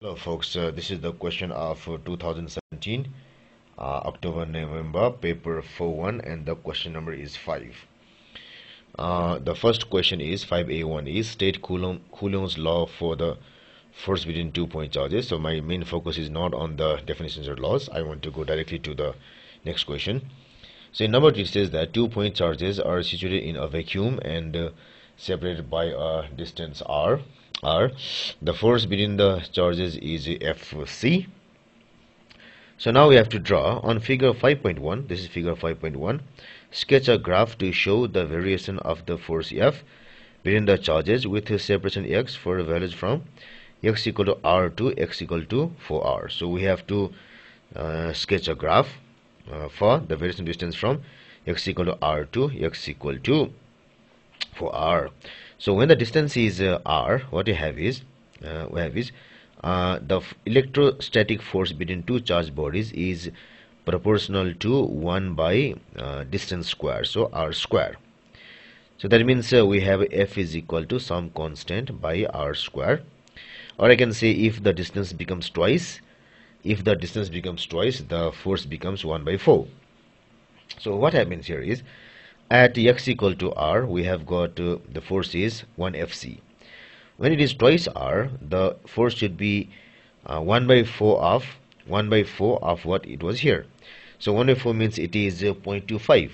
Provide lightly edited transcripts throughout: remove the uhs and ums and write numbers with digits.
Hello folks, this is the question of 2017 October-November paper 4-1 and the question number is 5. The first question is 5A1 is state Coulomb's law for the force between two point charges. So my main focus is not on the definitions or laws. I want to go directly to the next question. So in number 2 it says that two point charges are situated in a vacuum and separated by a distance r. The force between the charges is Fc. So now we have to draw on figure 5.1. This is figure 5.1. Sketch a graph to show the variation of the force F between the charges with a separation x for values from x equal to r to x equal to 4r. So we have to sketch a graph for the variation distance from x equal to r to x equal to 4r. So when the distance is r, what you have is the electrostatic force between two charged bodies is proportional to 1 by distance square, so r square. So that means we have F is equal to some constant by r square, or I can say if the distance becomes twice, the force becomes 1 by 4. So what happens here is at x equal to r we have got the force is 1 fc. When it is twice r, the force should be 1 by 4 of what it was here. So 1 by 4 means it is 0.25,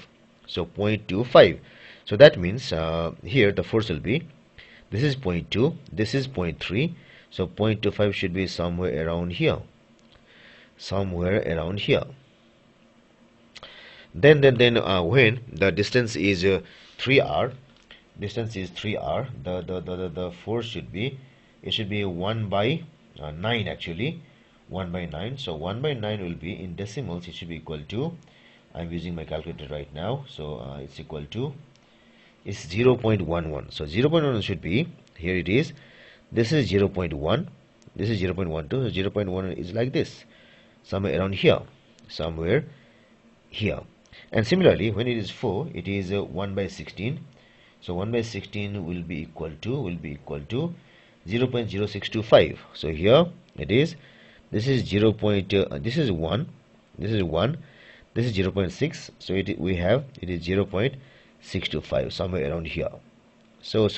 so 0.25. so that means here the force will be, this is 0.2, this is 0.3, so 0.25 should be somewhere around here, Then when the distance is 3r, the force should be, it should be 1 by 9 actually, 1 by 9. So 1 by 9 will be in decimals. It should be equal to, I'm using my calculator right now. So it's equal to, it's 0.11. So 0.11 should be here. It is, this is 0.1, this is 0.12. So 0.1 is like this, somewhere around here, somewhere here. And similarly, when it is 4, it is 1 by 16. So 1 by 16 will be equal to 0.0625. So here it is, this is 1, this is 0.6. So it is 0.625, somewhere around here. So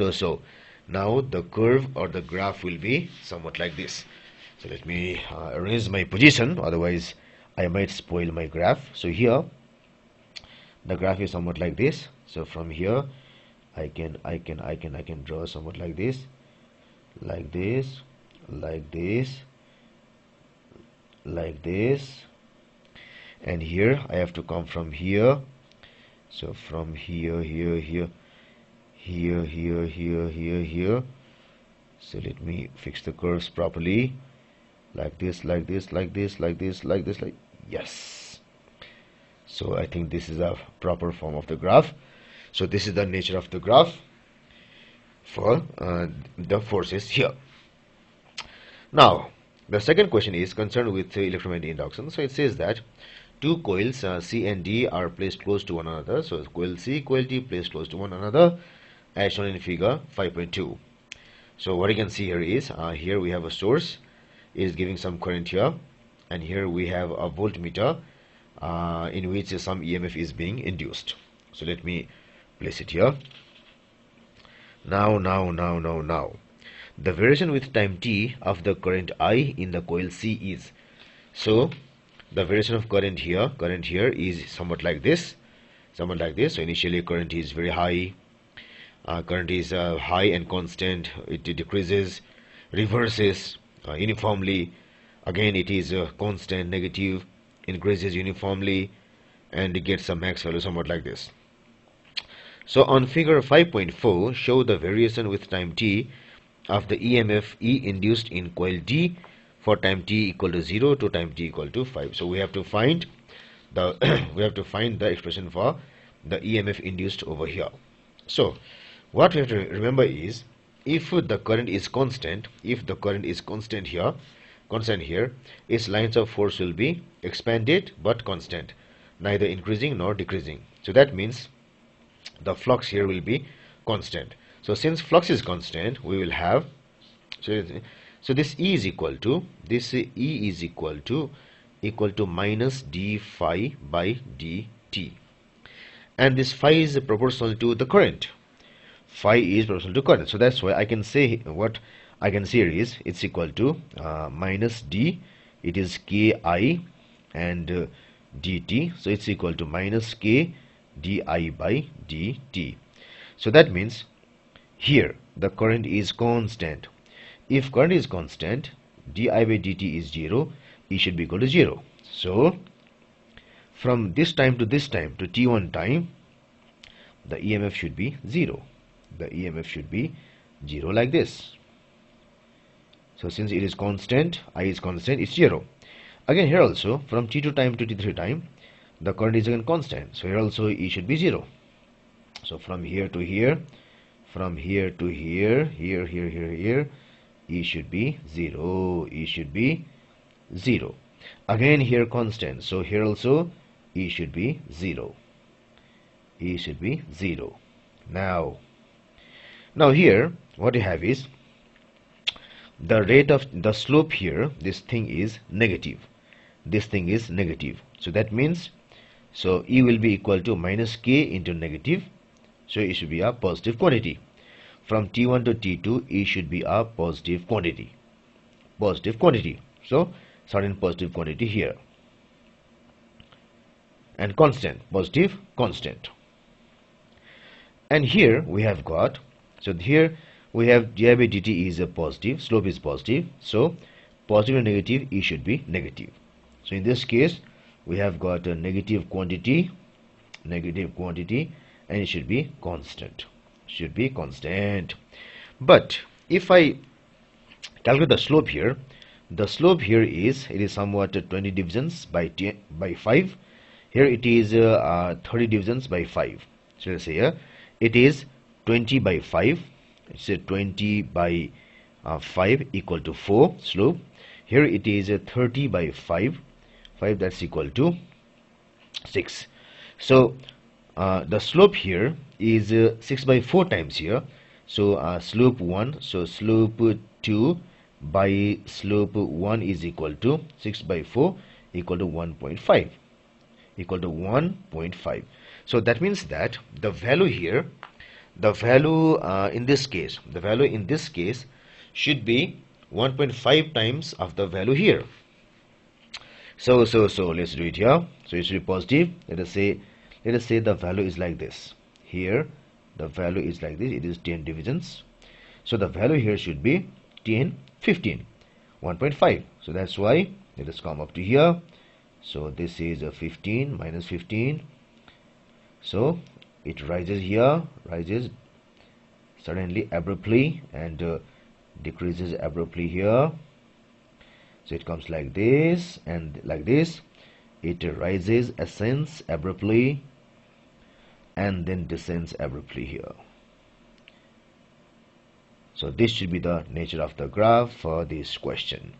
now the curve or the graph will be somewhat like this. So let me arrange my position, otherwise I might spoil my graph. So here the graph is somewhat like this. So from here I can draw somewhat like this, like this, and here I have to come from here. So from here. So let me fix the curves properly, like this, like, yes. So I think this is a proper form of the graph. So this is the nature of the graph for the forces here. Now the second question is concerned with electromagnetic induction. So it says that two coils C and D are placed close to one another. So coil C, coil D placed close to one another as shown in figure 5.2. So what you can see here is here we have a source, it is giving some current here, and here we have a voltmeter in which some EMF is being induced. So let me place it here. Now the variation with time t of the current I in the coil C is, so the variation of current here is somewhat like this, so initially current is very high, high and constant, it decreases, reverses uniformly, again it is constant, negative, increases uniformly, and it gets a max value somewhat like this. So on figure 5.4 show the variation with time t of the EMF E induced in coil D for time t equal to 0 to time t equal to 5. So we have to find the expression for the EMF induced over here. So what we have to remember is, if the current is constant, here, its lines of force will be expanded but constant, neither increasing nor decreasing. So that means the flux here will be constant. So since flux is constant, we will have, so So this E is equal to, this E is equal to minus d phi by dt, and this phi is proportional to the current. Phi is proportional to current, so that's why I can say, what I can say is it's equal to minus d, it is ki and dt, so it's equal to minus k di by dt. So that means here the current is constant. If current is constant, di by dt is 0, E should be equal to 0. So from this time to t1 time, the EMF should be 0. The EMF should be 0 like this. So since it is constant, I is constant, it's 0. Again here also, from t2 time to t3 time, the current is again constant. So here also E should be 0. So from here to here, from here to here, here, E should be 0. E should be 0. Again here constant, so here also E should be 0. E should be 0. Now here what you have is the rate of the slope here. This thing is negative. This thing is negative. So that means, so E will be equal to minus k into negative. So it should be a positive quantity. From t1 to t2, E should be a positive quantity. Positive quantity. So certain positive quantity here, and constant, positive constant. And here we have got, so here we have di by dt is a positive, slope is positive, so positive and negative, E should be negative. So in this case we have got a negative quantity, and it should be constant, should be constant. But if I calculate the slope here, the slope here is, it is somewhat 20 divisions by 5. Here it is 30 divisions by 5. So let's say here it is 20 by 5. It's 20 by 5 equal to 4 slope. Here it is 30 by 5. 5 that's equal to 6. So the slope here is 6 by 4 times here. So slope 1. So slope 2 by slope 1 is equal to 6 by 4 equal to 1.5, equal to 1.5. so that means that the value here, the value in this case, the value in this case should be 1.5 times of the value here. So let's do it here. So it should be positive. Let us say the value is like this. Here the value is like this, it is 10 divisions. So the value here should be 15 1.5. so that's why let us come up to here. So this is a 15 minus 15, so it rises here, rises suddenly, abruptly, and decreases abruptly here. So it comes like this and like this. It rises, ascends abruptly, and then descends abruptly here. So this should be the nature of the graph for this question.